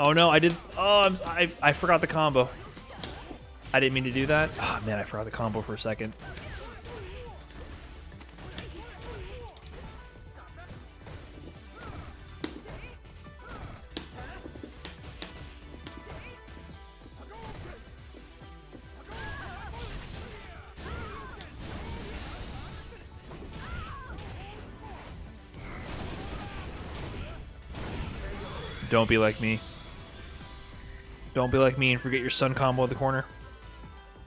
Oh no, I did. Oh, I forgot the combo. I didn't mean to do that. Oh man, I forgot the combo for a second. Don't be like me. Don't be like me and forget your sun combo at the corner.